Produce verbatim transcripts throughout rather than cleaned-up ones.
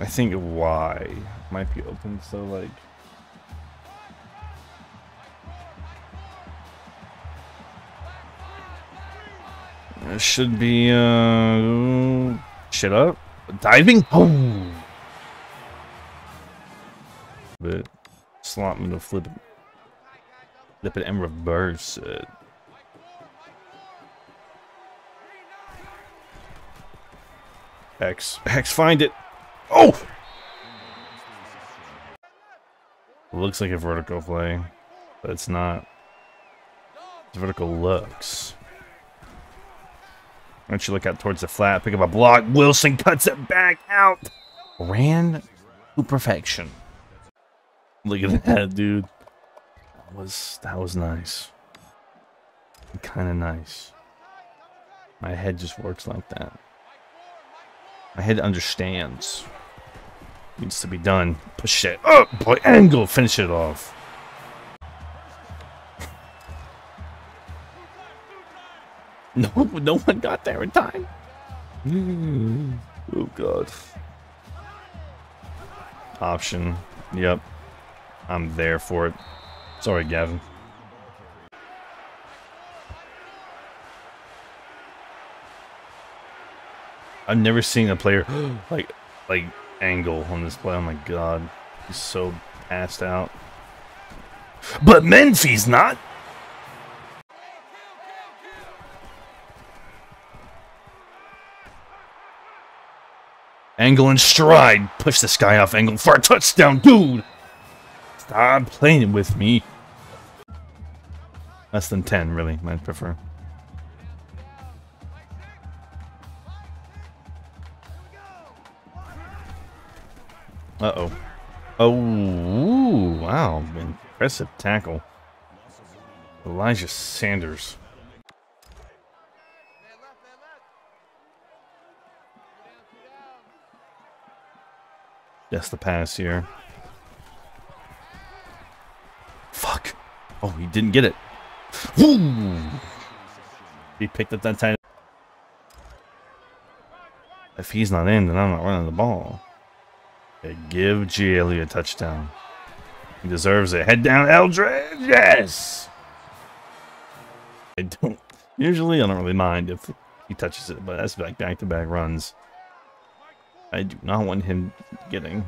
I think Y might be open, so like it should be uh shit up diving. Oh, but slot me to flip it, flip it and reverse it. X, X, find it. Oh! It looks like a vertical play, but it's not. It's vertical looks. Why don't you look out towards the flat, pick up a block, Wilson cuts it back out! Ran to perfection. Look at that, dude. That was, that was nice. Kinda nice. My head just works like that. My head understands. Needs to be done. Push it up, oh, boy. Angle, finish it off. No, no one got there in time. Oh god. Option. Yep. I'm there for it. Sorry, Gavin. I've never seen a player like like angle on this play. Oh my god, he's so passed out. But Menfi's not. Angle and stride, push this guy off angle for a touchdown, dude. Stop playing with me. Less than ten, really. I prefer. Uh-oh. Oh, ooh, wow. Impressive tackle. Elijah Sanders. That's the pass here. Fuck. Oh, he didn't get it. Woo! He picked up that tight end. If he's not in, then I'm not running the ball. Give Gialli a touchdown. He deserves it. Head down, Eldridge. Yes. I don't. Usually, I don't really mind if he touches it, but that's like back-to-back runs. I do not want him getting.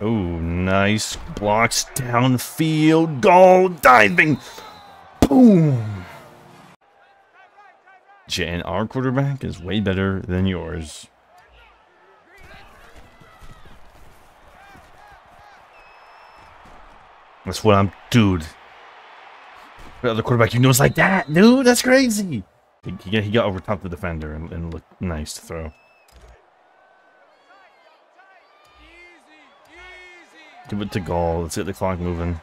Oh, nice blocks downfield. Goal diving. Boom. And our quarterback is way better than yours. That's what I'm, dude. The other quarterback you know is like that, dude. That's crazy. He, he got over top the defender and, and looked nice to throw. Give it to Gall. Let's get the clock moving.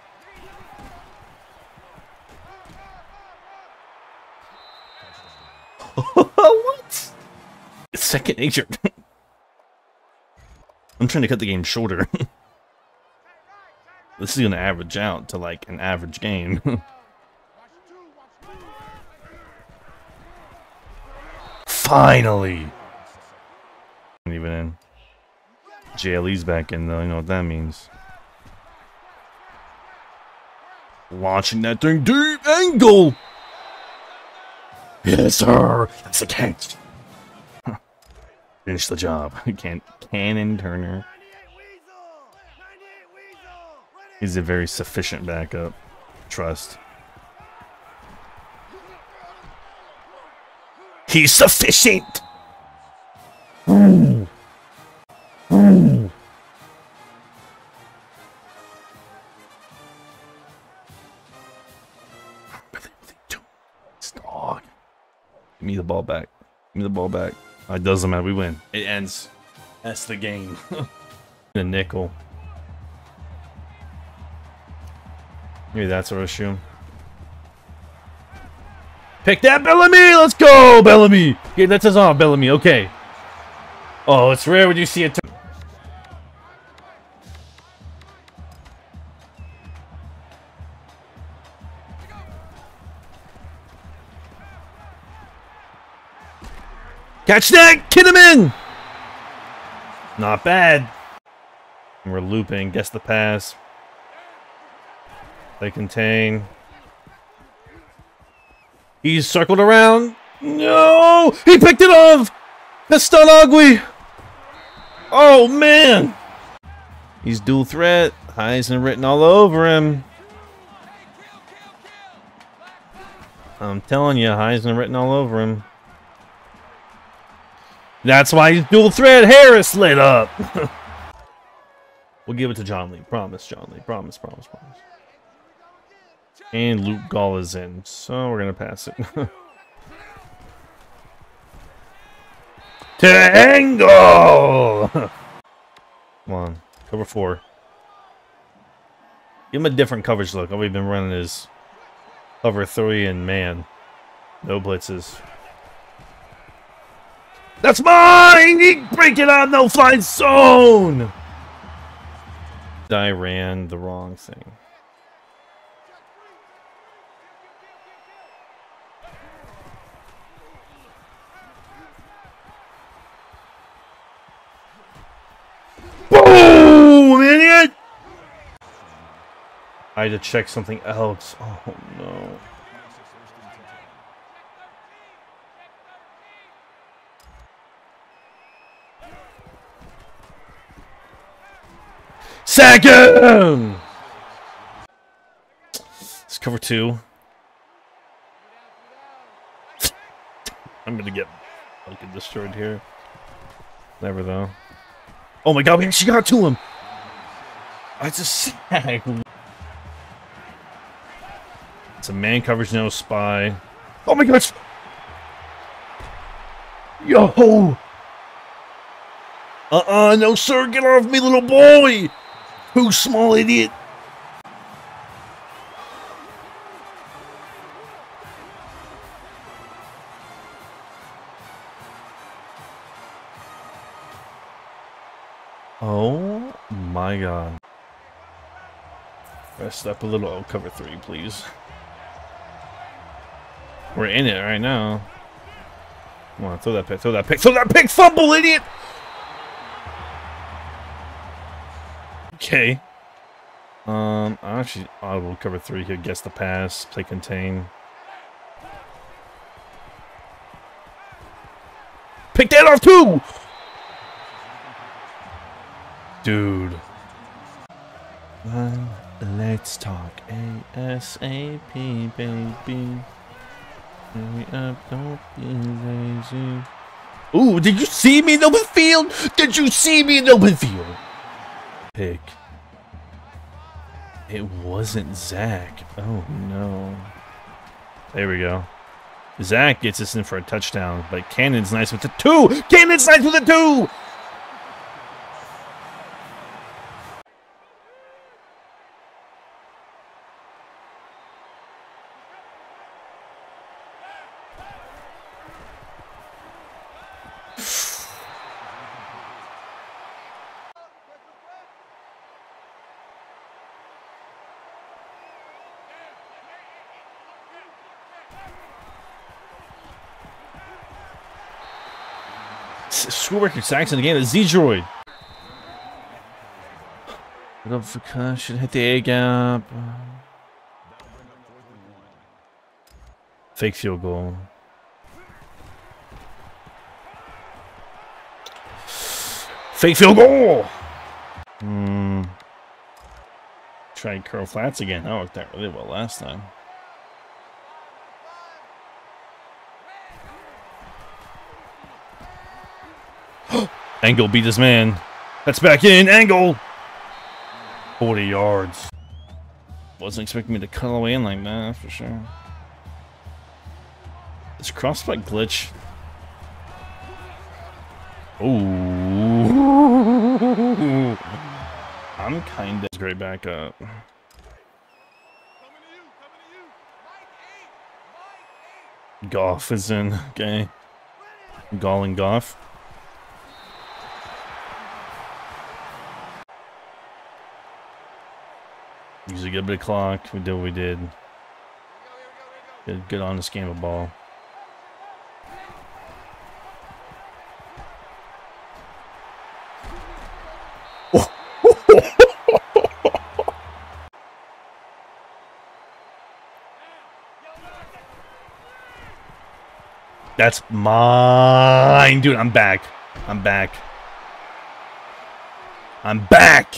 What? It's second nature. I'm trying to cut the game shorter. This is gonna average out to like an average game. Finally. Not even in. J L E's back in though. You know what that means. Launching that thing deep angle. Yes, sir. That's a catch. Finish the job. Can't Canon Turner. He's a very sufficient backup. Trust. He's sufficient. Ooh. Ooh. Give me the ball back. Give me the ball back. Oh, it doesn't matter. We win. It ends. That's the game. The nickel. Maybe that's our issue. Pick that, Bellamy! Let's go, Bellamy! Yeah, that's us on, Bellamy. Okay. Oh, it's rare when you see a turn. Catch that! Kinnaman! Not bad. We're looping. Guess the pass. They contain. He's circled around. No! He picked it off! Castellagui! Oh, man! He's dual threat. Heisen written all over him. I'm telling you, Heisen written all over him. That's why he's dual threat. Harris lit up. We'll give it to John Lee. Promise, John Lee. Promise, promise, promise. And Luke Gall is in, so we're going to pass it. Tango! Come on. Cover four. Give him a different coverage look. All we've been running is cover three and man. No blitzes. That's mine! He break it out, no flying zone! I ran the wrong thing. Boom, idiot! I had to check something else. Oh no. Second! It's cover two. I'm gonna get fucking destroyed here. Never though. Oh my god, man, she got to him! I just sack. It's a man coverage, no spy. Oh my god! Yo! Uh-uh, no sir, get off me, little boy! Who, small idiot? Oh my god. Rest up a little. Oh, cover three, please. We're in it right now. Come on, throw that pick, throw that pick, throw that pick, fumble, idiot! Okay. Um, I actually audible cover three here. Guess the pass. Play contain. Pick that off too! Dude. Well, let's talk ASAP, baby. Hurry up, don't be lazy. Ooh, did you see me in open field? Did you see me in open field? Pick. It wasn't Zach. Oh no. There we go. Zach gets us in for a touchdown, but Cannon's nice with the two! Cannon's nice with the two! School record sacks in the game is Z-Droid. Put up for cushion, hit the A gap. Fake field goal. Fake field goal! Hmm. Try curl flats again. That worked out really well last time. Angle beat his man. That's back in. Angle! forty yards. Wasn't expecting me to cut away in like that, for sure. This cross spike glitch. Ooh. I'm kind of great back up. Goff is in. Okay. Gall and Goff. Use a good bit of clock. We did what we did. Good, good honest game of ball. That's mine, dude. I'm back. I'm back. I'm back.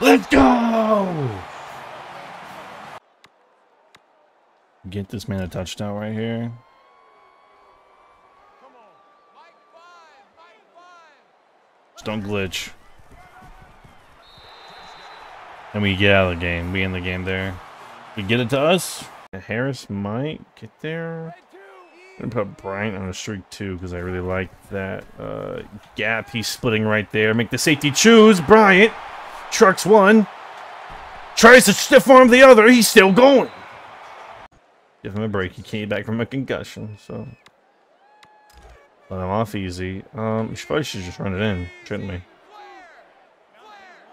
Let's go. Get this man a touchdown right here. Just don't glitch. And we get out of the game. We end the game there. We get it to us. Harris might get there. I'm gonna put Bryant on a streak too because I really like that uh, gap he's splitting right there. Make the safety choose. Bryant trucks one. Tries to stiff arm the other. He's still going. Give him a break. He came back from a concussion, so let him off easy. Um, we should probably should just run it in, shouldn't we?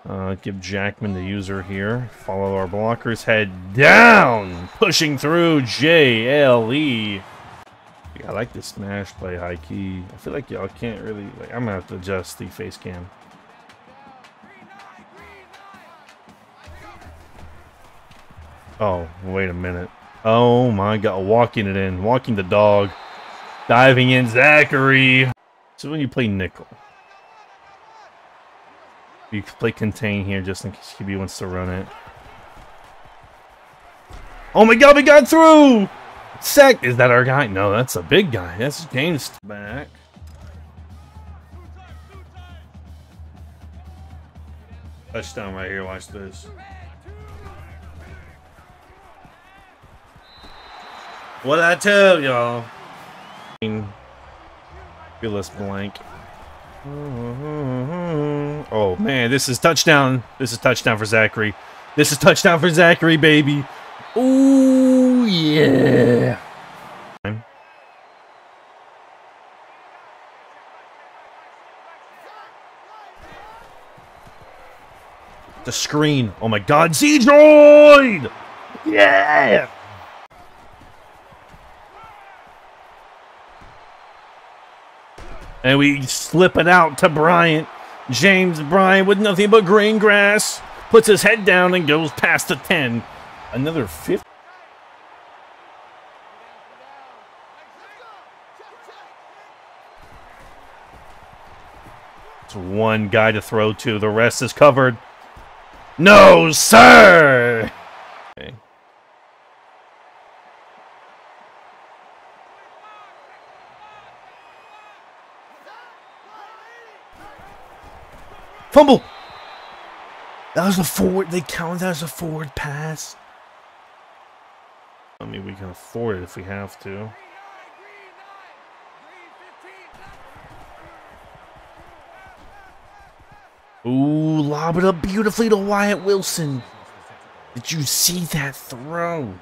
Uh, give Jackman the user here. Follow our blockers. Head down, pushing through J L E. Yeah, I like this smash play high key. I feel like y'all can't really. Like, I'm gonna have to adjust the face cam. Oh, wait a minute. Oh my god, walking it in, walking the dog, diving in Zachary. So when you play nickel, you play contain here just in case Q B wants to run it. Oh my god, we got through! Sack, is that our guy? No, that's a big guy. That's James back. Touchdown right here, watch this. What'd I tell y'all? Fearless blank. Oh man, this is touchdown. This is touchdown for Zachary. This is touchdown for Zachary, baby. Ooh, yeah. The screen. Oh my god, Z-Droid! Yeah! And we slip it out to Bryant. James Bryant with nothing but green grass. Puts his head down and goes past the ten. Another fifth. It's one guy to throw to. The rest is covered. No, sir! Okay. Fumble! That was a forward. They count that as a forward pass. I mean, we can afford it if we have to. Ooh, lob it up beautifully to Wyatt Wilson. Did you see that throw?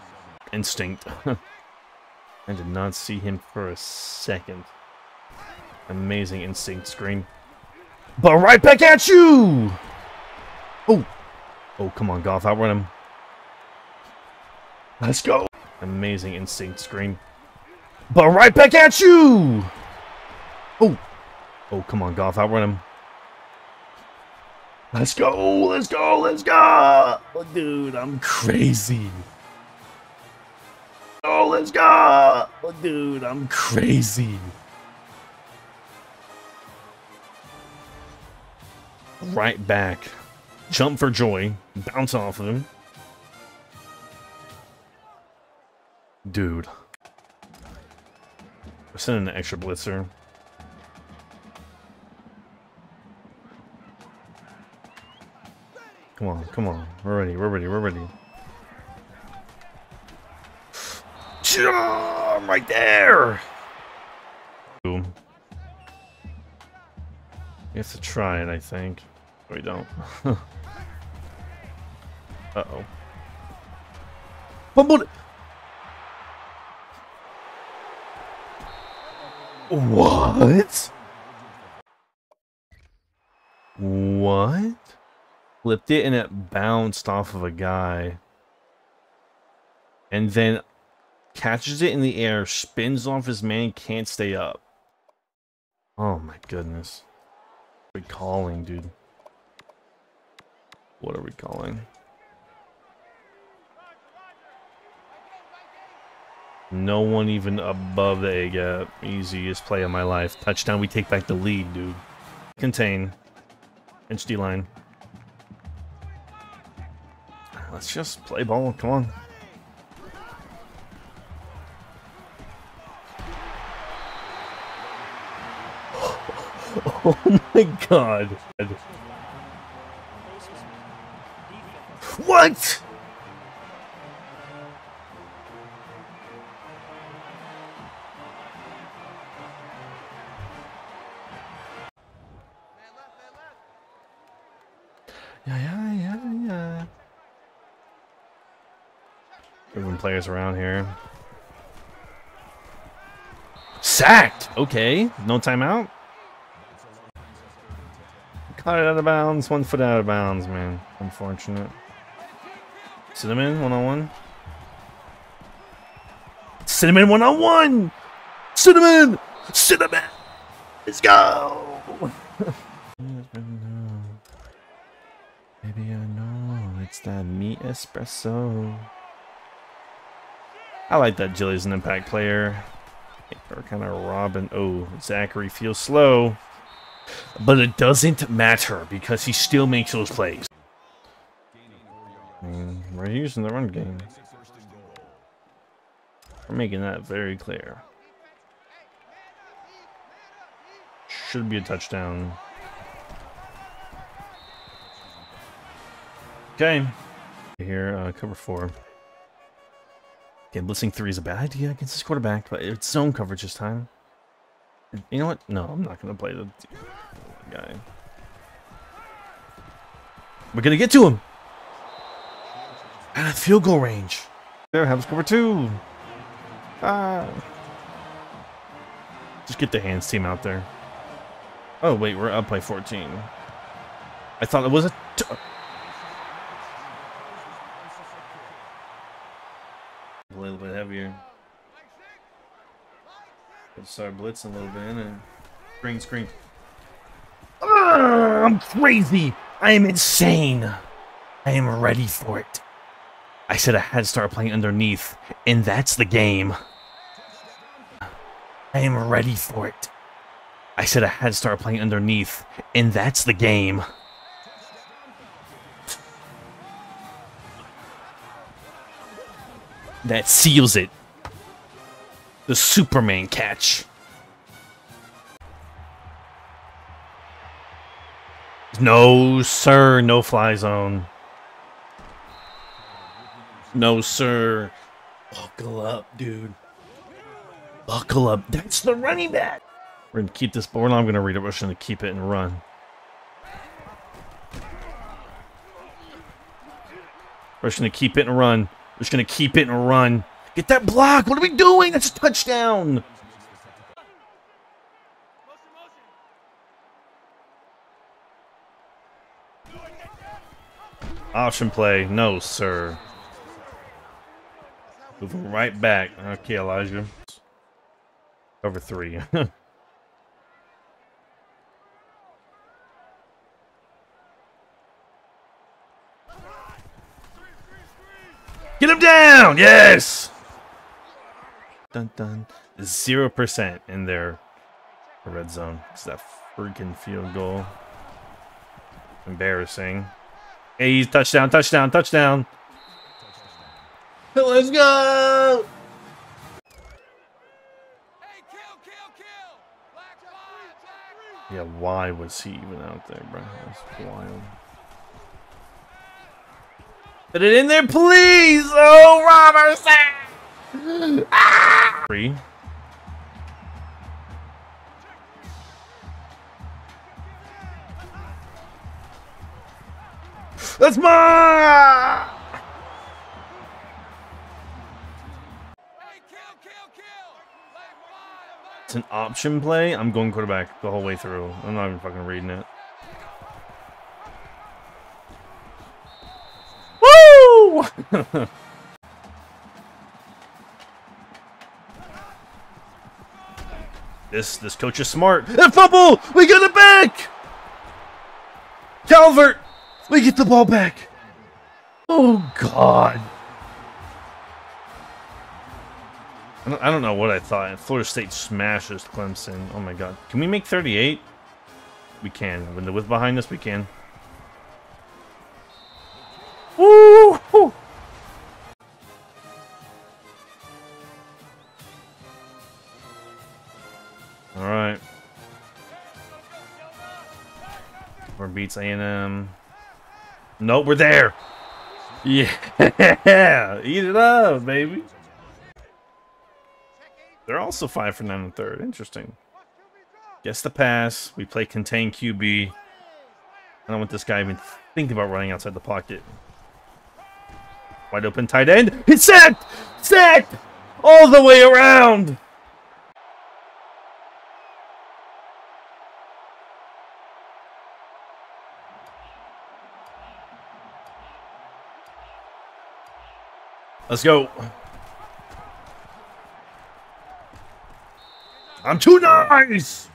Instinct. I did not see him for a second. Amazing instinct screen. But right back at you! Oh! Oh, come on, Goff. Outrun him. Let's go! Amazing instinct screen. But right back at you! Oh! Oh, come on, Goff. Outrun him. Let's go! Let's go! Let's go! Oh, dude, I'm crazy. Oh, let's go! Oh, dude, I'm crazy. Right back. Jump for joy. Bounce off of him. Dude. We're sending an extra blitzer. Come on, come on. We're ready, we're ready, we're ready. Jump right there! Boom. We have to try it, I think. We don't. Uh-oh. Bumbled. What? What? Flipped it and it bounced off of a guy. And then catches it in the air, spins off his man, can't stay up. Oh my goodness. What are we calling, dude? What are we calling? No one even above the A gap. Easiest play of my life. Touchdown, we take back the lead, dude. Contain. Inch D line. Let's just play ball. Come on. Oh my god. What? Yeah, yeah, yeah, yeah. Moving players around here. Sacked! Okay, no timeout. Caught it out of bounds, one foot out of bounds, man. Unfortunate. Cinnamon, one-on-one. Cinnamon, one-on-one! Cinnamon! Cinnamon! Let's go! Maybe I know, it's that meat espresso. I like that Jilly's an impact player. We're kind of robbing. Oh, Zachary feels slow. But it doesn't matter because he still makes those plays. I mean, we're using the run game. We're making that very clear. Should be a touchdown. Okay. Here, uh, cover four. Okay, blitzing three is a bad idea against this quarterback, but it's zone coverage this time. You know what? No, I'm not going to play the guy. We're going to get to him. Out of field goal range. There, Habs cover two. Ah. Just get the hands team out there. Oh, wait, we're up by fourteen. I thought it was a... T a little bit heavier. Let's start blitzing a little bit and screen, screen. Uh, I'm crazy. I am insane. I am ready for it. I said I had to start playing underneath, and that's the game. I am ready for it. I said I had to start playing underneath, and that's the game. That seals it. The Superman catch. No, sir. No fly zone. No, sir. Buckle up, dude. Buckle up. That's the running back. We're going to keep this ball. Now I'm going to read it. We're just going to keep it and run. We're just going to keep it and run. We're just going to keep it and run. Get that block! What are we doing? That's a touchdown! Option play. No, sir. Moving right back. Okay, Elijah. Over three. Get him down! Yes! Dun dun. Zero percent in their red zone. It's that freaking field goal. Embarrassing. Hey, touchdown, touchdown, touchdown. Let's go. Hey, kill, kill, kill. Black, black, black. Yeah, why was he even out there, bro? That's wild. Put it in there, please. Oh, Robertson. Ah! Three. That's mine! It's an option play. I'm going quarterback the whole way through. I'm not even fucking reading it. Woo! This this coach is smart. And fumble! We got it back! Calvert! We get the ball back. Oh, God. I don't know what I thought. Florida State smashes Clemson. Oh, my God. Can we make thirty-eight? We can. When the width behind us, we can. Woo! -hoo. All right. We're beats A and M. No, we're there. Yeah. Eat it up, baby. They're also five for nine and third. Interesting. Gets the pass. We play contain Q B. I don't want this guy even thinking about running outside the pocket. Wide open tight end. It's sacked! Sacked! All the way around! Let's go. I'm too nice!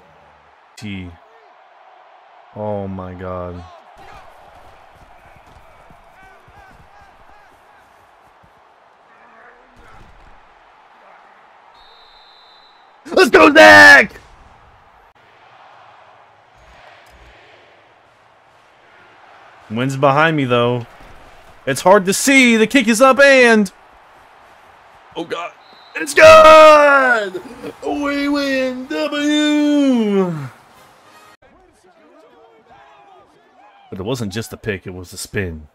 T. Oh my God. Let's go, Zach! Wind's behind me, though. It's hard to see. The kick is up and... Oh, God. It's good! We win! W! But it wasn't just the pick, it was the spin.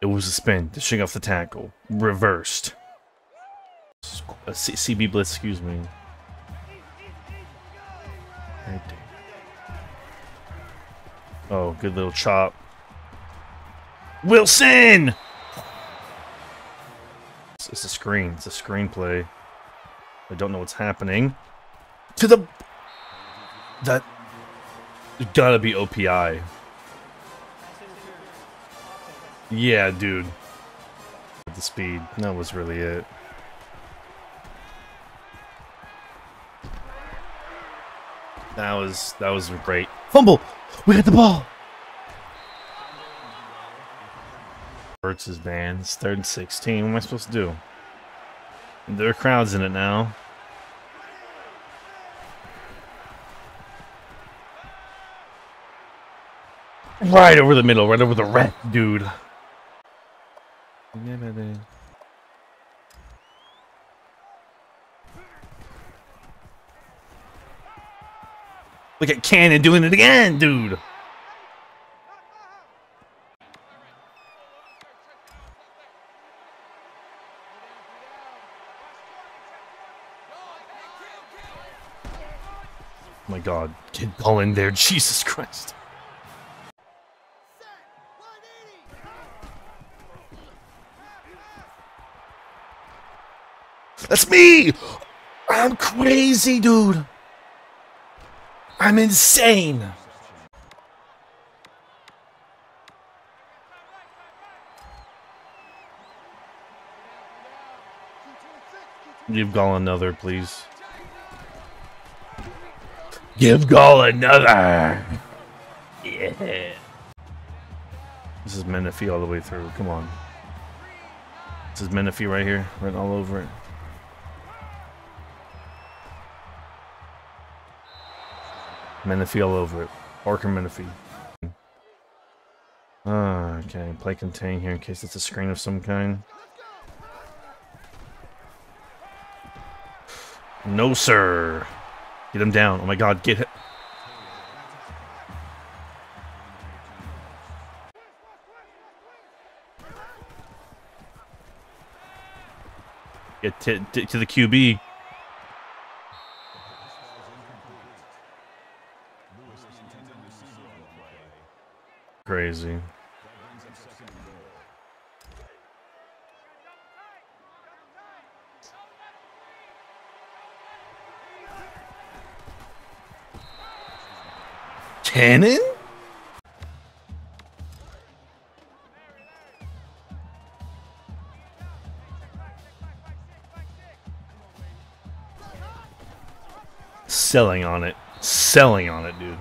It was the spin to shake off the tackle. Reversed. A C B blitz, excuse me. Oh, good little chop. Wilson! It's a screen. It's a screenplay. I don't know what's happening. To the... That... There's gotta be O P I. Yeah, dude. The speed. That was really it. That was... That was great. Fumble! We got the ball! Hurts his man. It's third and sixteen. What am I supposed to do? There are crowds in it now. Right over the middle, right over the rat, dude. Look at Cannon doing it again, dude. Oh my God, get ball in there, Jesus Christ. That's me! I'm crazy, dude! I'm insane! Give Gall another, please. Give Gall another! Yeah! This is Menifee all the way through, come on. This is Menifee right here, right all over it. Menifee all over it. Parker Menifee. Ah, okay, play contain here in case it's a screen of some kind. No, sir! Get him down. Oh my God, get him. Get to, to, to the Q B. Crazy. Cannon? Selling on it. Selling on it, dude.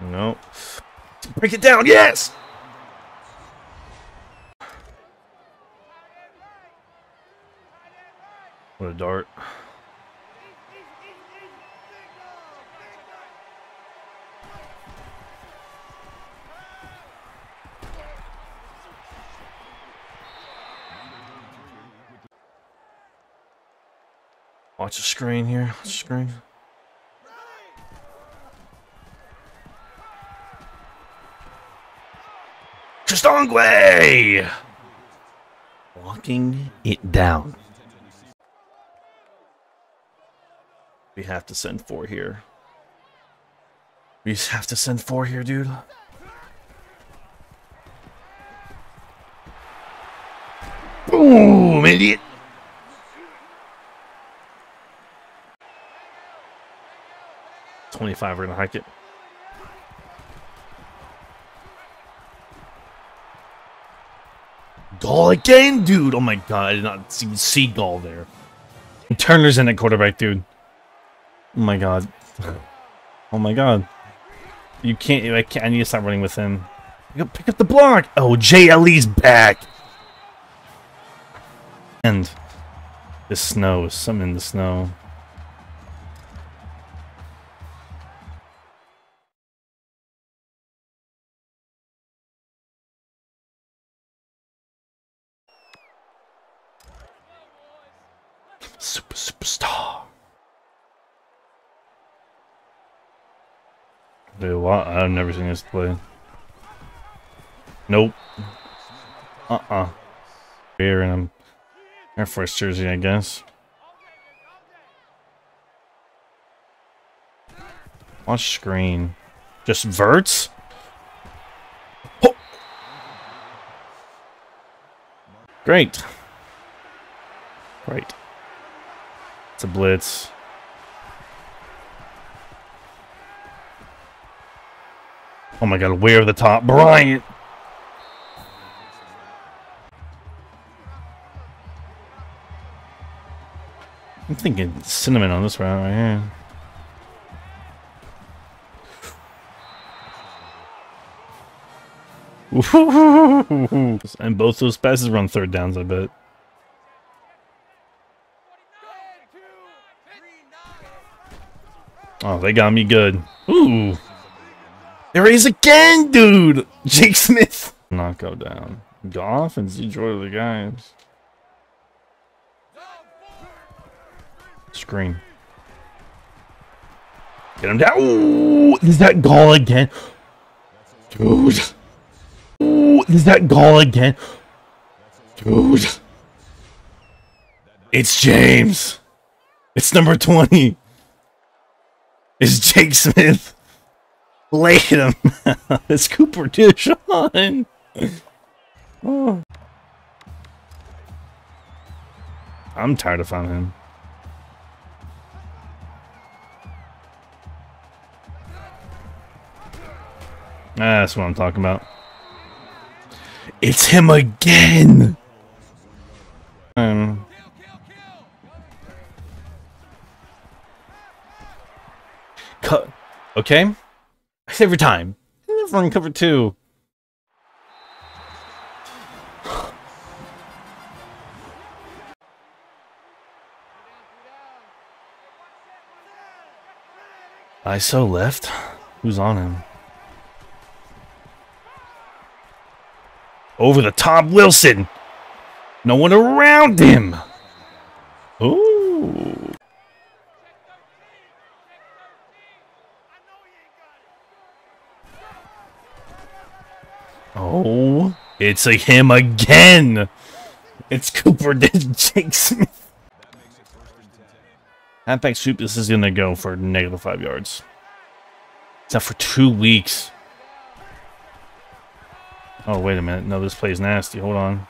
No. Break it down. Yes! What a dart. Watch the screen here. Watch the screen. Chistongwe! Walking it down. We have to send four here. We just have to send four here, dude. Boom, idiot! twenty-five, we're gonna hike it. Goal again, dude! Oh my god, I did not even see goal there. Turner's in at quarterback, dude. Oh my god. Oh my god. You can't, I can't, I need to stop running with him. You gotta pick up the block! Oh, J L E's back! And this snow, something in the snow. Super superstar. Dude, what? I've never seen this play. Nope. Uh-uh. Beer in him. Air Force jersey, I guess. Watch screen. Just verts? Oh! Great. Great. It's a blitz. Oh my god, way over the top. Bryant! I'm thinking cinnamon on this round right here. And both those passes were on third downs, I bet. Oh, they got me good. Ooh. There he is again, dude! Jake Smith! Not go down. Go off and see Jordan the guys. Screen. Get him down. Ooh! Is that goal again? Dude. Ooh! Is that goal again? Dude. It's James. It's number twenty. Is Jake Smith. Laid him. It's Cooper Dishon. Oh. I'm tired of finding him. Ah, that's what I'm talking about. It's him again. Um. Cut. Okay. Every time. I've run cover two. I S O left. Who's on him? Over the top, Wilson. No one around him. Ooh. Oh, it's a him again. It's Cooper Jake Smith. Halfback sweep. This is gonna go for negative five yards. It's out for two weeks. Oh wait a minute. No, this play's nasty. Hold on.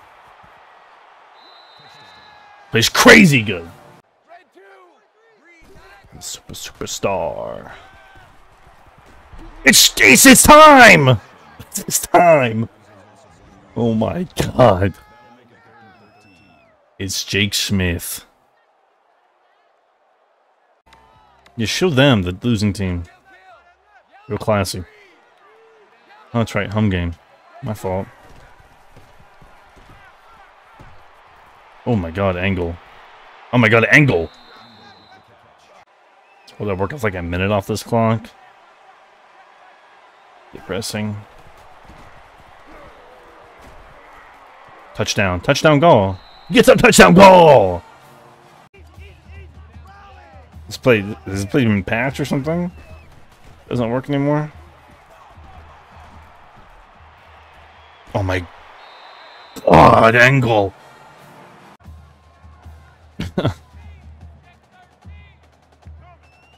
Plays crazy good. Super superstar. It's it's it's time. It's time! Oh my god. It's Jake Smith. You show them the losing team. Real classy. Oh, that's right, home game. My fault. Oh my god, angle. Oh my god, angle! Will that work off like a minute off this clock? Depressing. Touchdown. Touchdown goal! Get some touchdown goal! This play, is this play even patched or something? Doesn't work anymore? Oh my god, angle!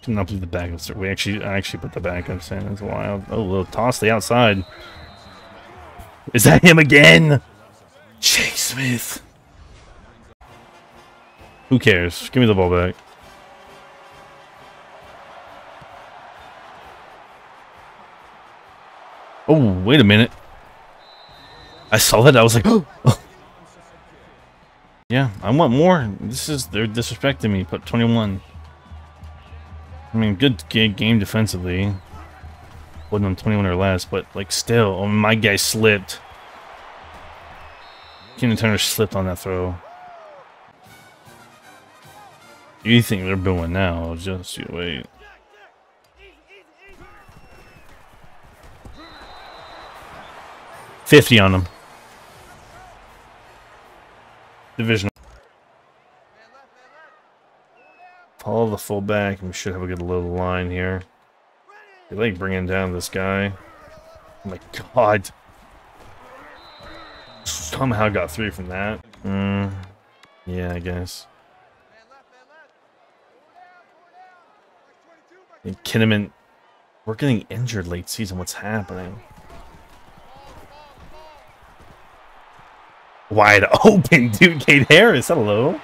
Cannot believe the backups. We actually, I actually put the backups in. It's wild. Oh, little toss the outside. Is that him again? Jake Smith. Who cares? Give me the ball back. Oh, wait a minute. I saw that. I was like, oh. Yeah, I want more. This is, they're disrespecting me. Put twenty-one. I mean, good game defensively. Wasn't on twenty-one or less, but like still, oh, my guy slipped. Canon Turner slipped on that throw. You think they're booing now? Just you wait. fifty on them. Division. Follow the fullback, and we should have a good little line here. They like bringing down this guy. Oh my god. Somehow got three from that. Mm, yeah, I guess. And Kinnaman, we're getting injured late season. What's happening? Wide open, dude. Kate Harris, hello.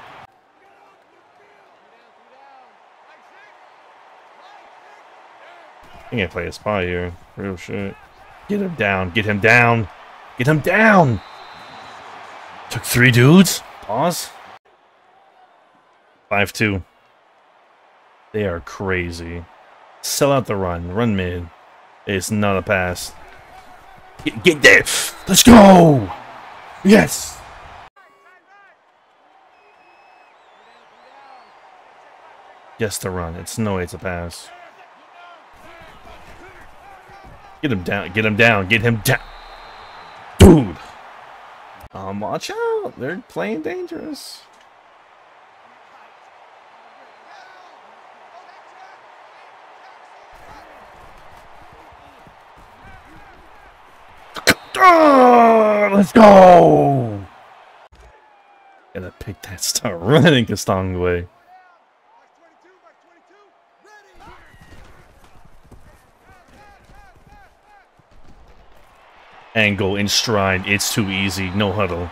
I think I play a spy here. Real shit. Get him down. Get him down. Get him down. Took three dudes. Pause. five two. They are crazy. Sell out the run. Run mid. It's not a pass. Get, get there. Let's go. Yes. Yes, the run. It's no way it's a pass. Get him down. Get him down. Get him down. Dude. Um, watch out. They're playing dangerous. Oh, let's go. Gotta pick that star running Kastongwe. Angle in stride, it's too easy. No huddle.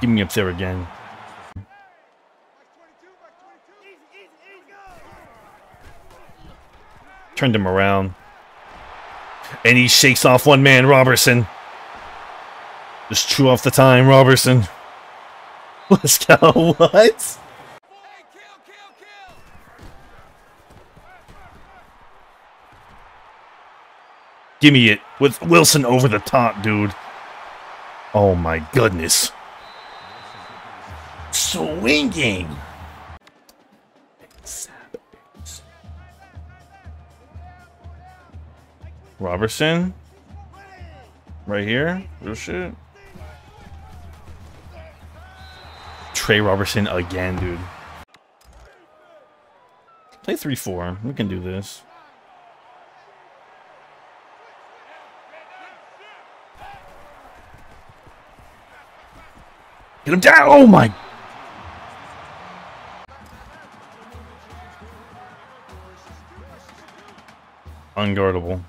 Give me up there again. Turned him around. And he shakes off one man, Robertson. Just chew off the time, Robertson. Let's go. What? Give me it with Wilson over the top, dude. Oh my goodness. Swinging. Robertson. Right here. Real shit. Trey Robertson again, dude. Play three four. We can do this. Get him down! Oh my! Unguardable.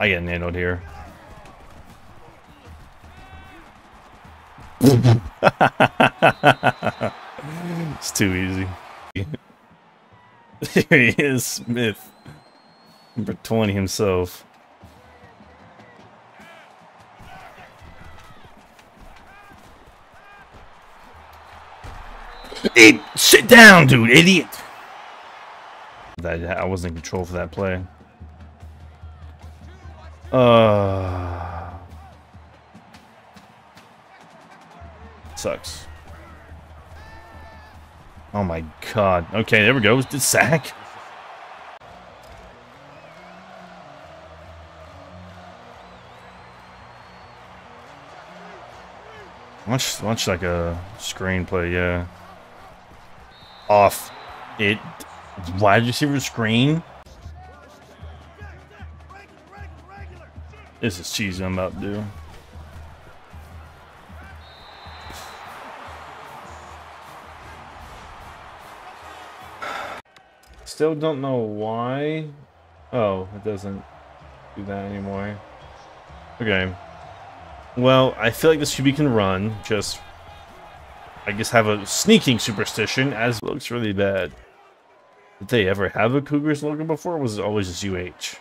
I get nanoed here. It's too easy. There he is, Smith. Number twenty himself. It, sit down, dude, idiot! That I wasn't in control for that play. Uh sucks. Oh my god. Okay, there we go. It's the sack. Watch, watch like a screenplay, yeah. Off. It. Wide receiver screen? This is cheesy I'm about to do. Still don't know why. Oh, it doesn't do that anymore. Okay. Well, I feel like this Q B can run. Just, I guess, have a sneaking superstition, as it looks really bad. Did they ever have a Cougars logo before, or was it always just U H?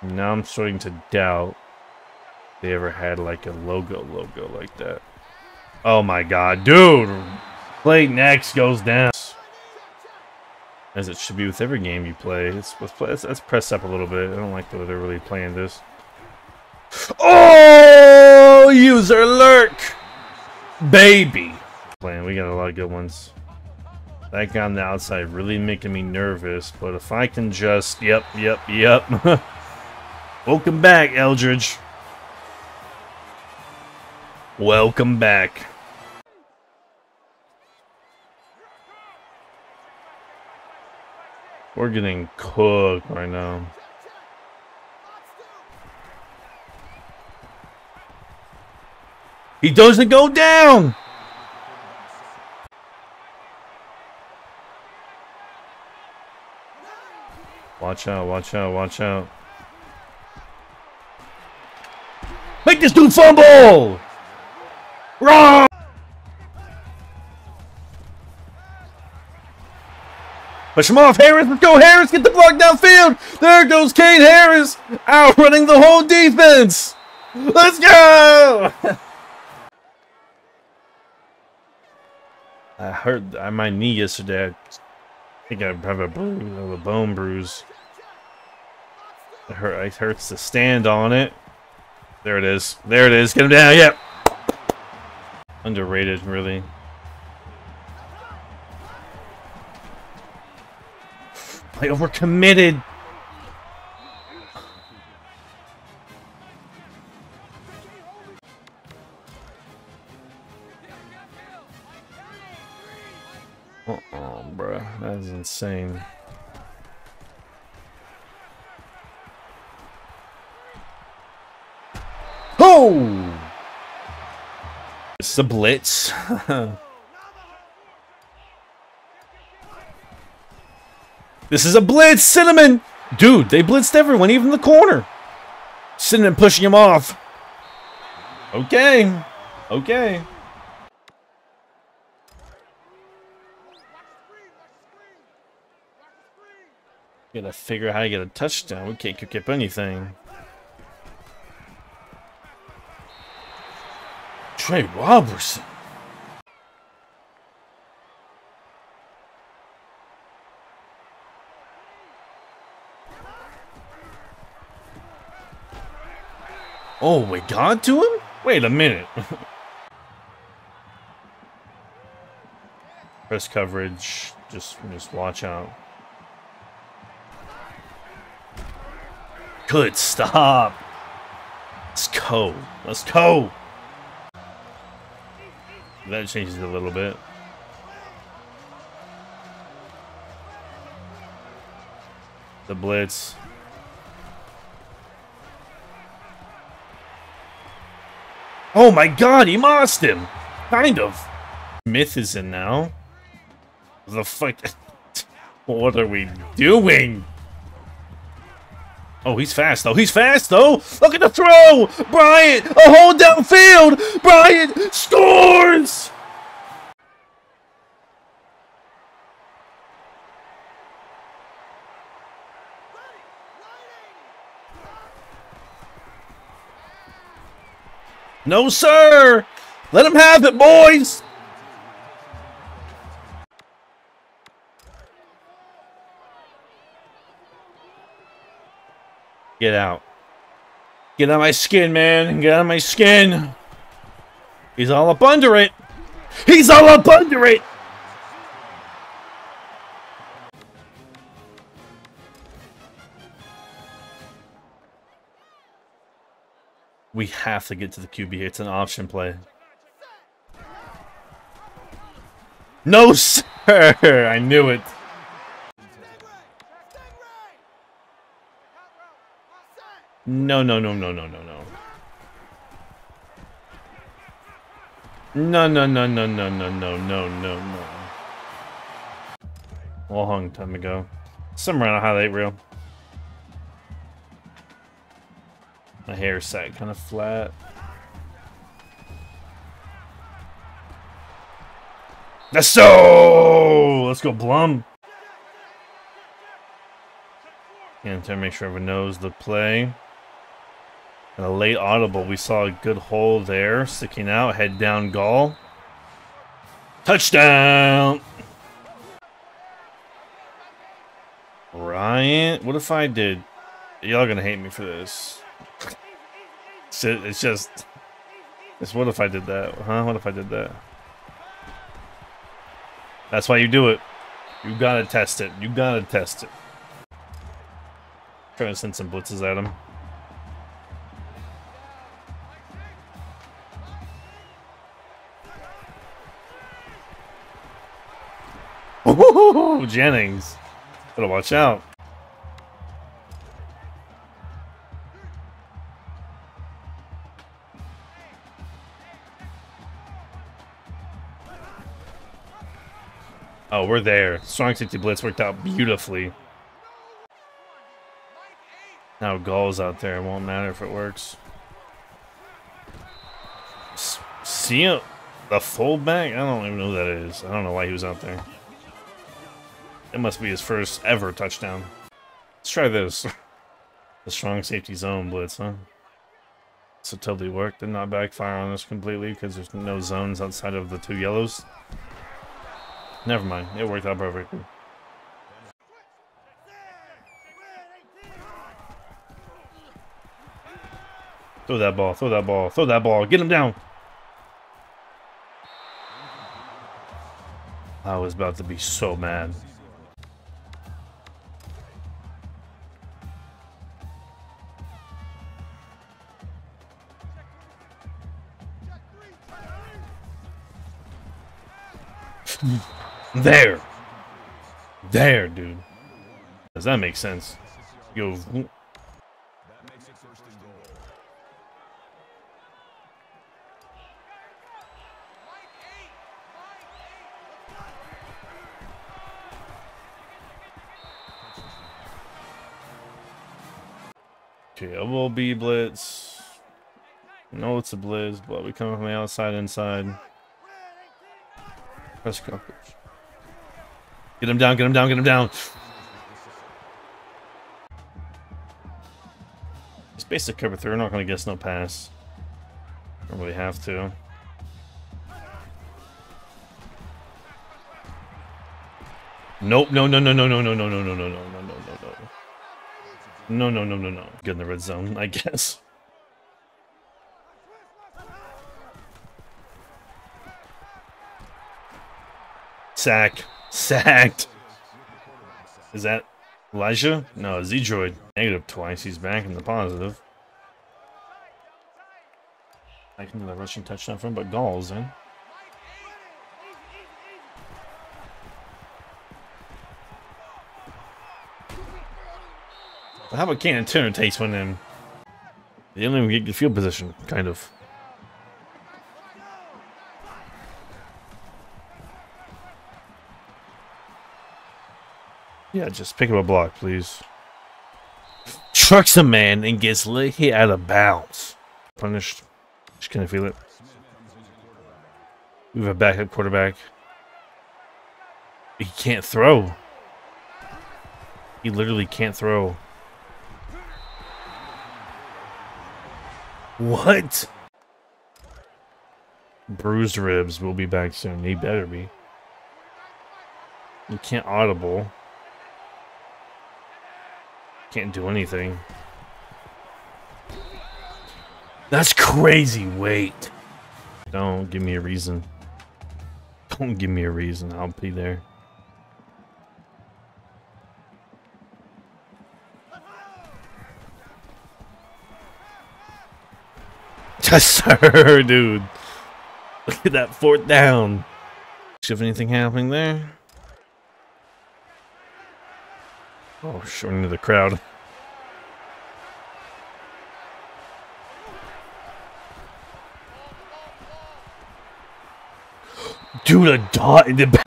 Now I'm starting to doubt they ever had, like, a logo logo like that. Oh, my God. Dude! Play next goes down. As it should be with every game you play. Let's, let's, play, let's, let's press up a little bit. I don't like the way they're really playing this. Oh, user lurk, baby. Playing, we got a lot of good ones. That guy on the outside really making me nervous. But if I can just, yep, yep, yep. Welcome back, Eldridge. Welcome back. We're getting cooked right now. He doesn't go down! Watch out, watch out, watch out. Make this dude fumble! Wrong! Push him off, Harris! Let's go, Harris! Get the block downfield! There goes Kate Harris! Outrunning the whole defense! Let's go! I hurt my knee yesterday. I think I have a, a bone bruise. It, hurt, it hurts to stand on it. There it is. There it is. Get him down. Yep. Underrated, really. I overcommitted. Oh, bro, that is insane. Oh! It's the blitz. This is a blitz, Cinnamon! Dude, they blitzed everyone, even the corner. Cinnamon pushing him off. Okay. Okay. Gotta figure out how to get a touchdown. We can't kick up anything. Trey Robertson. Oh, we got to him? Wait a minute. Press coverage. Just, just watch out. Good stop. Let's go. Let's go. That changes it a little bit. The blitz. Oh my god, he mossed him. Kind of. Myth is in now. The fuck? What are we doing? Oh, he's fast, though. He's fast, though. Look at the throw. Bryant, a hole downfield. Bryant scores. No, sir. Let him have it, boys. Get out. Get out of my skin, man. Get out of my skin. He's all up under it. He's all up under it. We have to get to the Q B here. It's an option play. No, sir. I knew it. No, no, no, no, no, no, no. No, no, no, no, no, no, no, no, no, no. Well hung time ago. Somewhere on a highlight reel. My hair is sat kind of flat. That's so. Let's go, Blum. And to make sure everyone knows the play. And a late audible. We saw a good hole there, sticking out. Head down, Gall. Touchdown. Ryan, what if I did? Y'all gonna hate me for this. It's just. It's what if I did that, huh? What if I did that? That's why you do it. You gotta test it. You gotta test it. Trying to send some blitzes at him. Ooh, Jennings. Gotta watch out. Oh, we're there. Strong safety blitz worked out beautifully. Now Gall's out there. It won't matter if it works. S see him? The fullback? I don't even know who that is. I don't know why he was out there. It must be his first ever touchdown. Let's try this. The strong safety zone blitz, huh? So totally worked. Did not backfire on us completely because there's no zones outside of the two yellows. Never mind, it worked out perfectly. Throw that ball, throw that ball, throw that ball, get him down! I was about to be so mad. There! There, dude. Does that make sense? Yo. Okay, it will be blitz. No, it's a blitz, but we come from the outside, inside. Press coverage. Get him down, get him down, get him down. It's basic cover three. We're not going to guess no pass. Don't really have to. Nope, no, no, no, no, no, no, no, no, no, no, no, no, no, no, no, no, no, no, no, no. Get in the red zone, I guess. Sack. Sacked. Is that Elijah? No, Z-Droid. Negative twice. He's back in the positive. I can do the rushing touchdown for him, but Gall's in. How about Canon Turner takes one in? They don't even get the field position, kind of. Yeah, just pick up a block, please. Trucks a man and gets lit here out of bounds. Punished. Just gonna feel it. We have a backup quarterback. He can't throw. He literally can't throw. What? Bruised ribs will be back soon. He better be. You can't audible. Can't do anything. That's crazy. Wait. Don't give me a reason. Don't give me a reason. I'll be there. Yes, sir, dude. Look at that fourth down. See if anything happening there. Oh, short into the crowd. Dude, a dot in the back.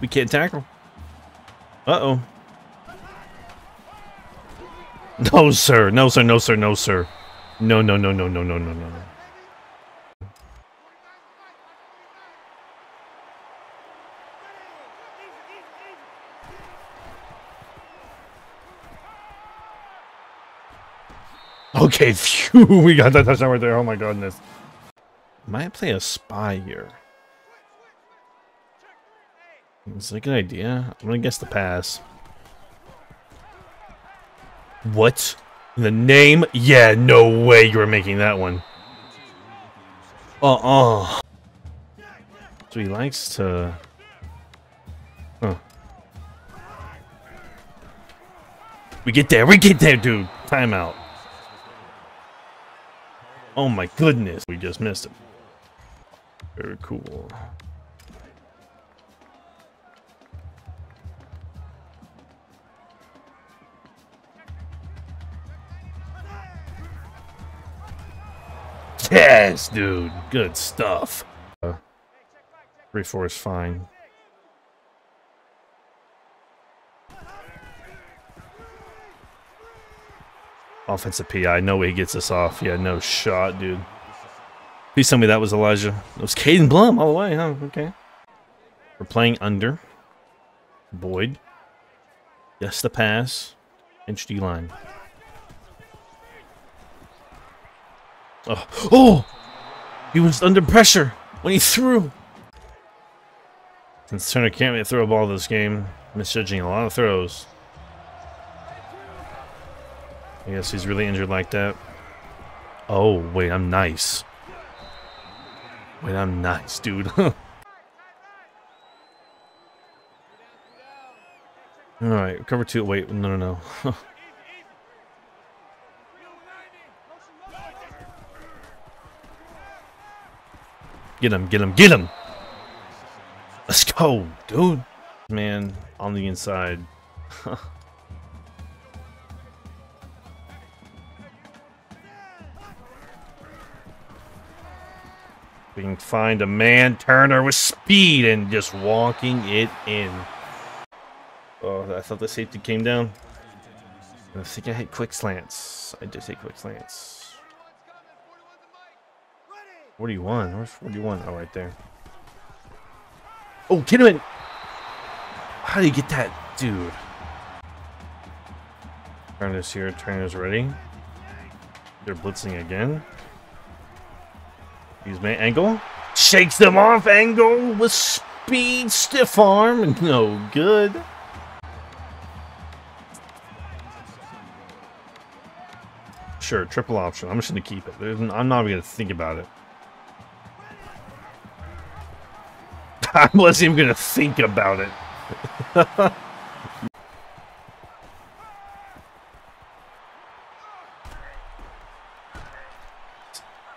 We can't tackle. Uh-oh. No, sir. No, sir. No, sir. No, sir. No, no, no, no, no, no, no, no. Okay, phew, we got that touchdown right there. Oh my goodness. Might play a spy here. It's a good idea. I'm gonna guess the pass. What? The name? Yeah, no way you were making that one. Uh-uh. So he likes to... Huh. We get there, we get there, dude! Timeout. Oh my goodness, we just missed it. Very cool. Yes, dude. Good stuff. Uh, three four is fine. Offensive P I. No way he gets us off. Yeah, no shot, dude. Please tell me that was Elijah. It was Caden Blum all the way, huh? Okay. We're playing under. Boyd. Yes, the pass. Inch D line. Oh. Oh! He was under pressure when he threw! Since Turner can't really throw a ball this game, misjudging a lot of throws. I guess he's really injured like that. Oh, wait, I'm nice. Wait, I'm nice, dude. Alright, cover two. Wait, no, no, no. Get him, get him, get him! Let's go, dude! Man, on the inside. We can find a man, Turner with speed, and just walking it in. Oh, I thought the safety came down. I think I hit quick slants. I just hit quick slants. forty-one, where's forty-one? Oh, right there. Oh, Kidman! How do you get that, dude? Turner's here, Turner's ready. They're blitzing again. Use my angle. Shakes them off, angle with speed, stiff arm. No good. Sure, triple option. I'm just gonna keep it. There's, I'm not even gonna think about it. I wasn't even gonna think about it.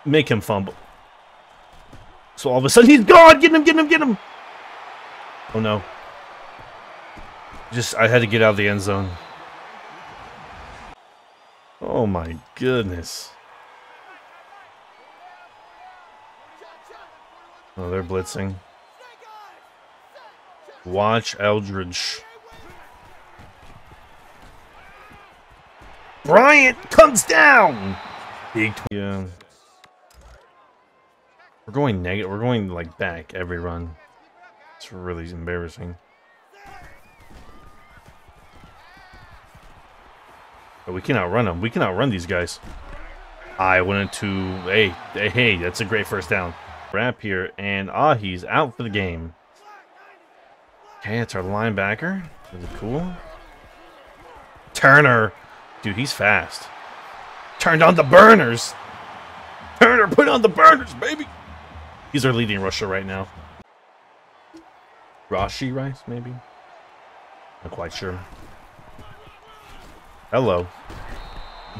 Make him fumble. So all of a sudden he's gone! Get him, get him, get him! Oh no. Just, I had to get out of the end zone. Oh my goodness. Oh, they're blitzing. Watch Eldridge. Bryant comes down. Big yeah. We're going negative. We're going like back every run. It's really embarrassing. But we cannot run them. We cannot run these guys. I wanted to. Hey, hey, hey, that's a great first down. Wrap here, and ah, he's out for the game. Hey, it's our linebacker. Really cool. Turner. Dude, he's fast. Turned on the burners. Turner, put on the burners, baby! He's our leading rusher right now. Rashi Rice, maybe? Not quite sure. Hello.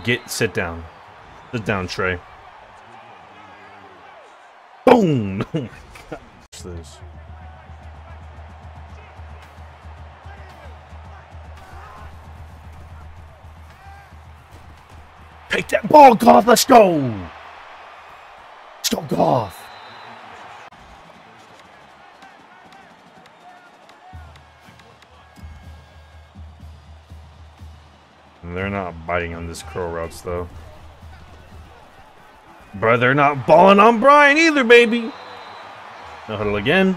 Get, sit down. Sit down, Trey. Boom! Oh my god. What's this? Take that ball, Goff! Let's go! Let's go, Goff! They're not biting on this curl routes, though. Bro, they're not balling on Brian either, baby! No huddle again.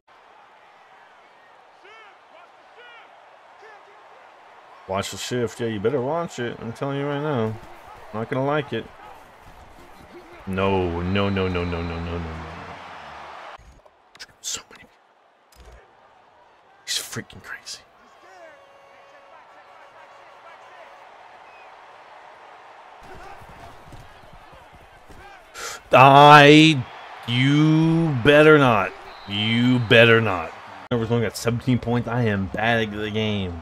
Watch the shift. Yeah, you better watch it. I'm telling you right now. Not gonna like it. No, no, no, no, no, no, no, no, no. So many. He's freaking crazy. I. You better not. You better not. Everyone's only got seventeen points. I am bad at the game.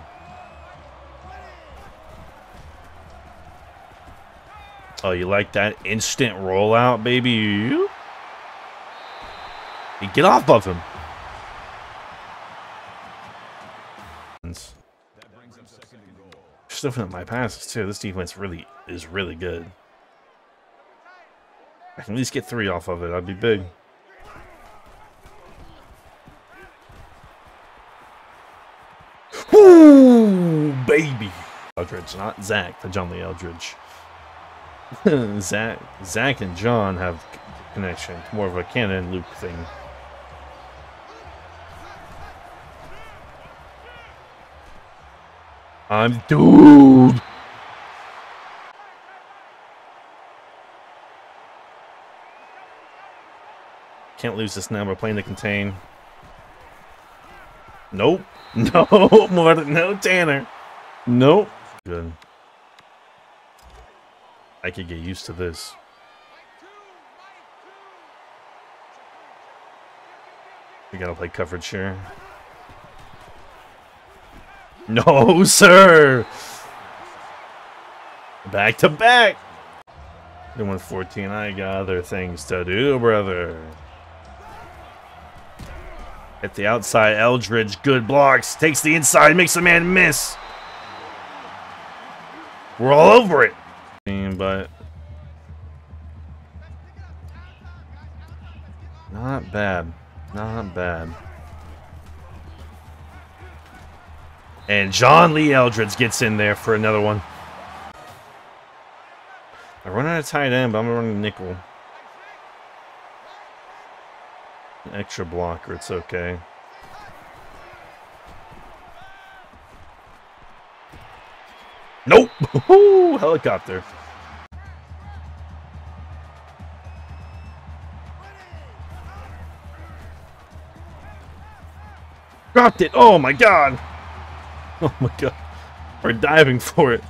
Oh, you like that instant rollout, baby? You get off of him. That brings up second and goal. Stuffing up my passes too. This defense really is really good. I can at least get three off of it. I'd be big. Woo, baby! Eldridge, not Zach. The John Lee Eldridge. Zach, Zach and John have connection. More of a Cannon and Luke thing. I'm dude. Can't lose this now. We're playing to contain. Nope. No, more than no Tanner. Nope. Good. I could get used to this. We gotta play coverage here. No, sir. Back to back. They won fourteen. I got other things to do, brother. At the outside, Eldridge, good blocks. Takes the inside, makes the man miss. We're all over it. But not bad, not bad. And John Lee Eldridge gets in there for another one. I run out of tight end, but I'm gonna run a nickel. An extra blocker, it's okay. Nope. Ooh, helicopter. Dropped it. Oh my god. Oh my god. We're diving for it.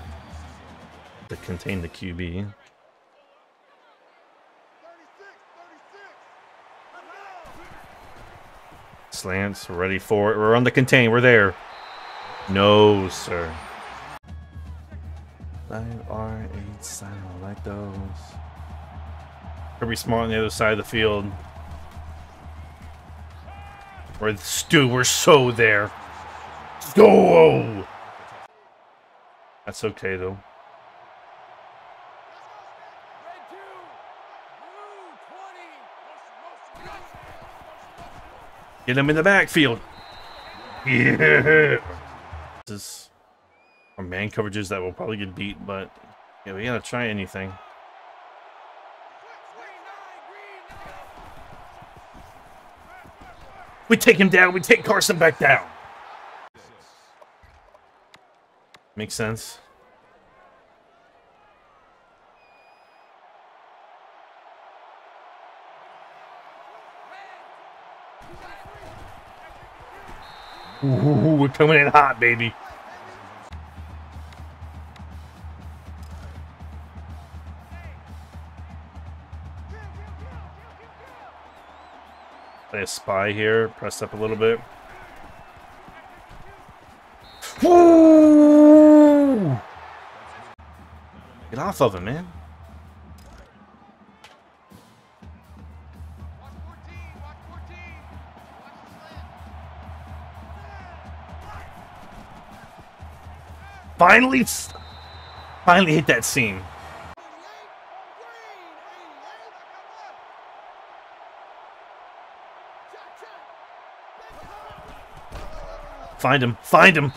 To contain the Q B. Slants, ready for it. We're on the contain. We're there. No, sir. five R eight sign, I like those. Kirby Smart on the other side of the field. We're, dude, we're so there. Go! That's okay, though. Get him in the backfield. Yeah! This is... Or man coverages that will probably get beat, but yeah, we gotta try anything. We take him down, we take Carson back down. Makes sense. Ooh, we're coming in hot, baby. this spy here, pressed up a little bit. Woo! Get off of him, man. Finally, finally hit that seam. Find him, find him.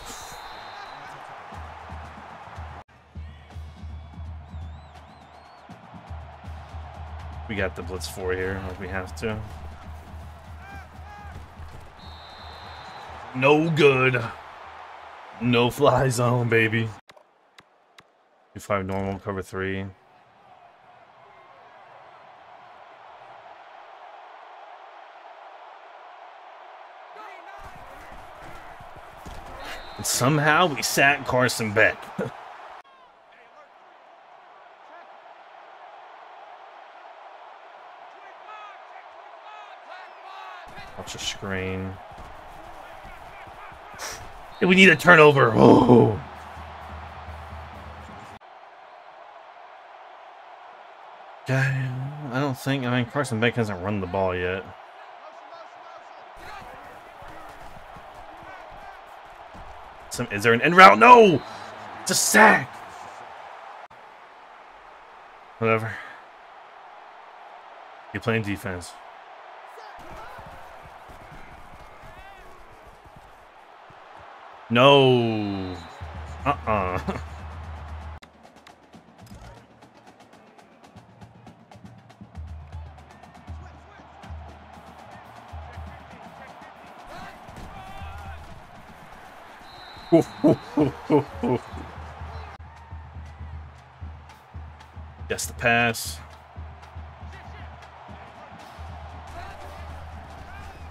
We got the blitz four here, like we have to. No good. No fly zone, baby. two five normal, cover three. And somehow we sat Carson Beck. Watch a screen. We need a turnover. Oh. I don't think, I mean, Carson Beck hasn't run the ball yet. Some, is there an end route? No! It's a sack! Whatever. You're playing defense. No. Uh-uh. Guess the pass.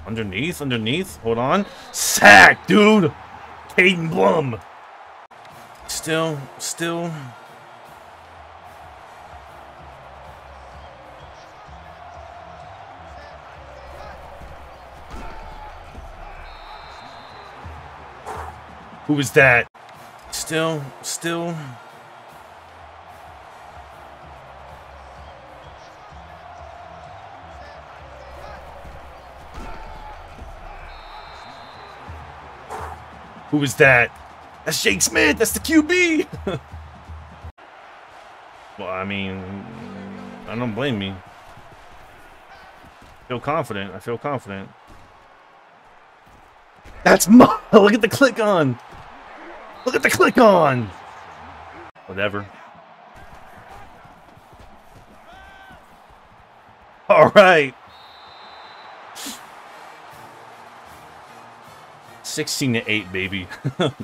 Underneath, underneath. Hold on. Sack, dude! Hayden Blum. Still, still. Who was that? Still, still. Who was that? That's Jake Smith. That's the Q B. Well, I mean, I don't blame me. I feel confident. I feel confident. That's my. Look at the click on. Look at the click on. Whatever. All right. sixteen to eight, baby.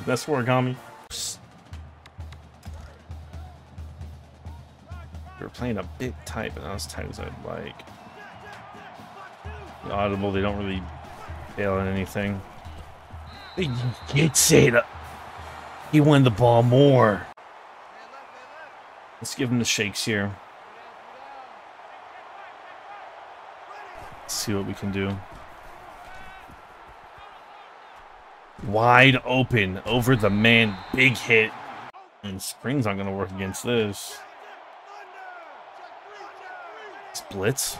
That's origami. We were playing a bit tight, but not as tight as I'd like. The audible, they don't really bail on anything. He gets it. He won the ball more. Let's give him the shakes here. Let's see what we can do. Wide open over the man, big hit, and spring's not gonna work against this. Splits.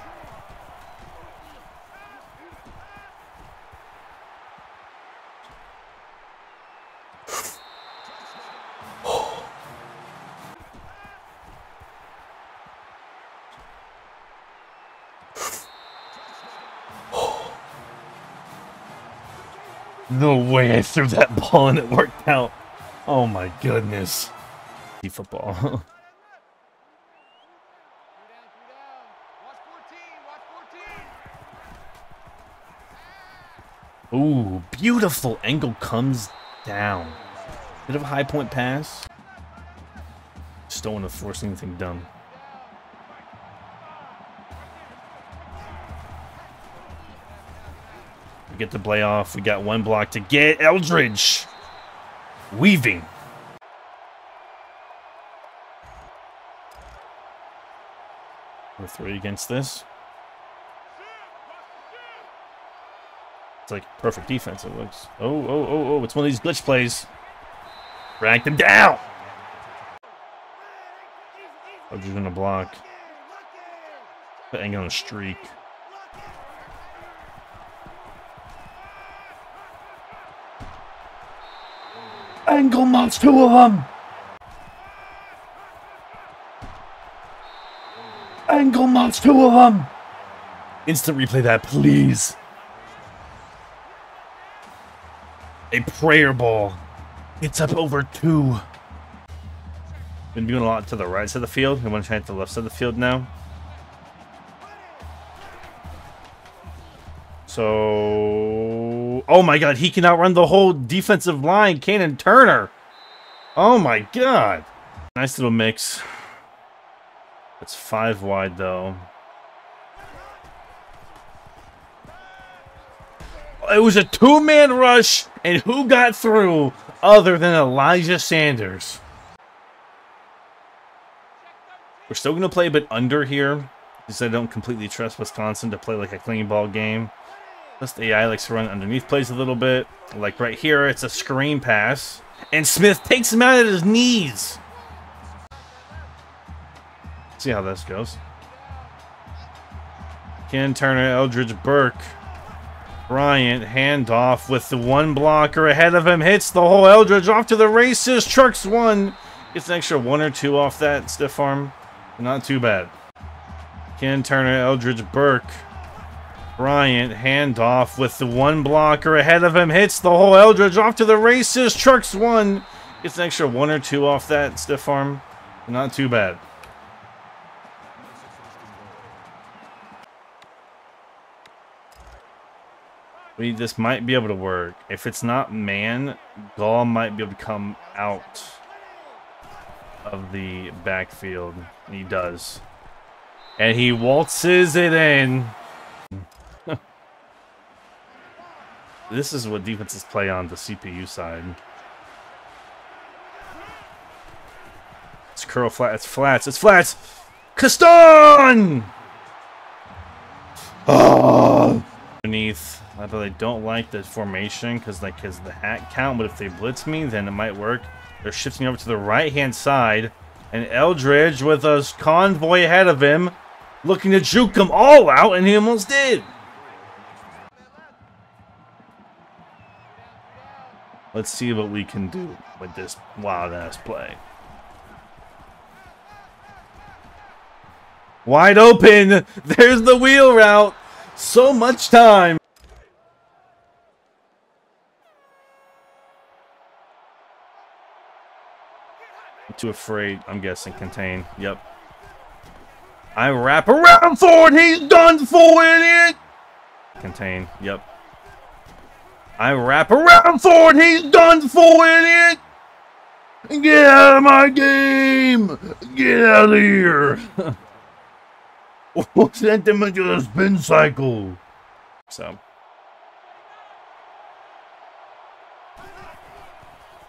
No way I threw that ball and it worked out. Oh my goodness. Football. Ooh, beautiful angle comes down. Bit of a high point pass. Just don't want to force anything dumb. Get the play off. We got one block to get. Eldridge weaving. We're three against this. It's like perfect defense, it looks. Oh, oh, oh, oh, it's one of these glitch plays. Rack them down! Oh, he's gonna block. Putting on a streak. Angle months, two of them! Angle months, two of them! Instant replay that, please. A prayer ball. It's up over two. Been doing a lot to the right side of the field. I want to try it to the left side of the field now. So... Oh my god, he can outrun the whole defensive line. Canon Turner. Oh my god. Nice little mix. It's five wide though. It was a two-man rush, and who got through other than Elijah Sanders? We're still going to play a bit under here, because I don't completely trust Wisconsin to play like a clean ball game. Plus, the A I likes to run underneath plays a little bit. Like right here, it's a screen pass, and Smith takes him out at his knees. Let's see how this goes. Ken Turner, Eldridge Burke. Bryant, handoff with the one blocker ahead of him, hits the whole Eldridge off to the races, trucks one. Gets an extra one or two off that stiff arm. Not too bad. Ken Turner, Eldridge Burke. Bryant, handoff with the one blocker ahead of him, hits the whole Eldridge off to the races, trucks one. Gets an extra one or two off that stiff arm. Not too bad. We, this might be able to work. If it's not man, Gall might be able to come out of the backfield. And he does. And he waltzes it in. This is what defenses play on the C P U side. It's curl flat. It's flats. It's flats. Caston! Oh! Underneath. I really don't like the formation because like his the hat count, but if they blitz me, then it might work. They're shifting over to the right hand side, and Eldridge with a convoy ahead of him, looking to juke them all out, and he almost did. Let's see what we can do with this wild ass play. Wide open. There's the wheel route. So much time. Too afraid, I'm guessing. Contain. Yep. I wrap around for it. He's done for it. Contain. Yep. I wrap around for it. He's done for it. Get out of my game. Get out of here. What sent them into the spin cycle? So.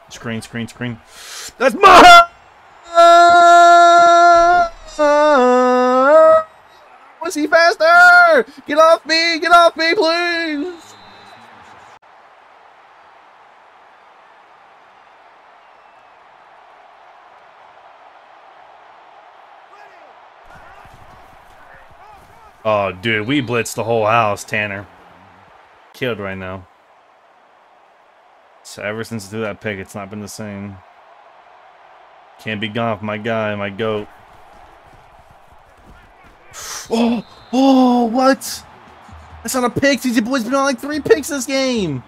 Screen, screen, screen. That's my. Was he faster? Get off me! Get off me, please! Oh, dude, we blitzed the whole house, Tanner. Killed right now. So ever since I threw that pick, it's not been the same. Can't be gone, my guy, my goat. Oh, oh, what? That's not a pick. These boys been on like three picks this game.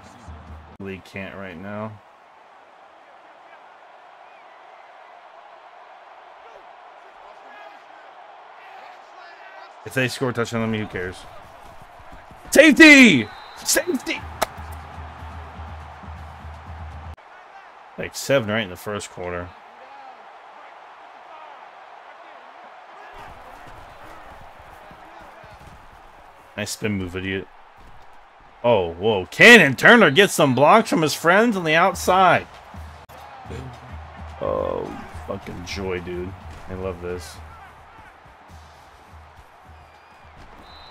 League can't right now. If they score a touchdown on me, who cares? Safety! Safety! Like seven right in the first quarter. Nice spin move, idiot. Oh, whoa. Cannon Turner gets some blocks from his friends on the outside. Oh, fucking joy, dude. I love this.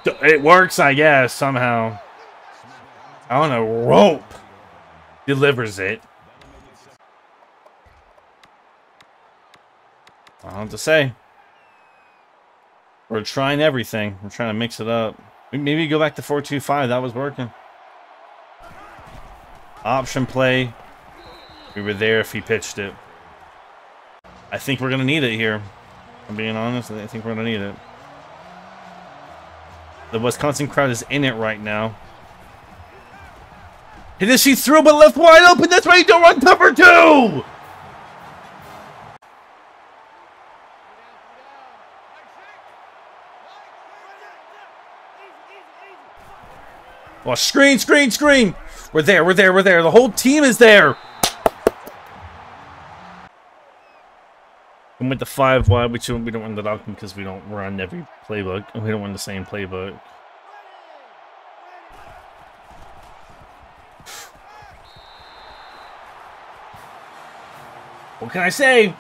It works, I guess, somehow. on a rope. Delivers it. I don't have to say. We're trying everything. We're trying to mix it up. Maybe go back to four two five. That was working. Option play. We were there if he pitched it. I think we're going to need it here. I'm being honest. I think we're going to need it. The Wisconsin crowd is in it right now. And then she threw, but left wide open. That's why you don't run cover two. Well, screen, screen, screen. We're there, we're there, we're there. The whole team is there. And with the five wide, we don't, we don't run the doctrine because we don't run every playbook. And we don't run the same playbook. What can I say?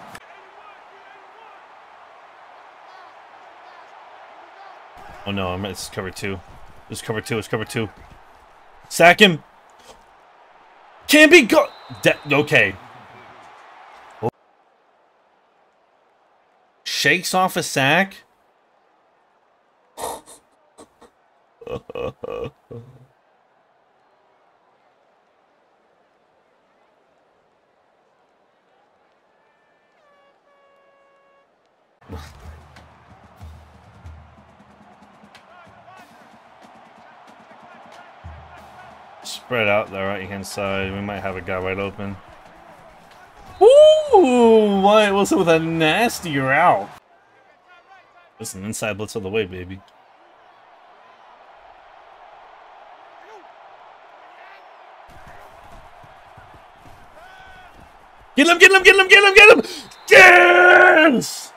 Oh no, I'm, it's cover two. It's cover two, it's cover two. Sack him. Can't be go- De- okay. Oh. Shakes off a sack. Spread out the right hand side. We might have a guy wide open. Ooh! Wyatt Wilson with a nasty route. Listen, inside blitz all the way, baby. Get him, get him, get him, get him, get him! Yes!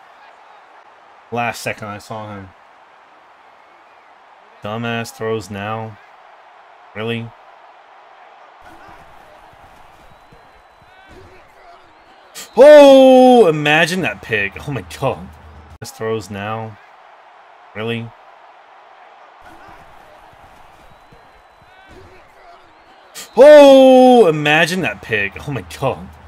Last second I saw him. Dumbass throws now. Really? Oh, imagine that pig. Oh my god. This throws now. Really? Oh, imagine that pig. Oh my god.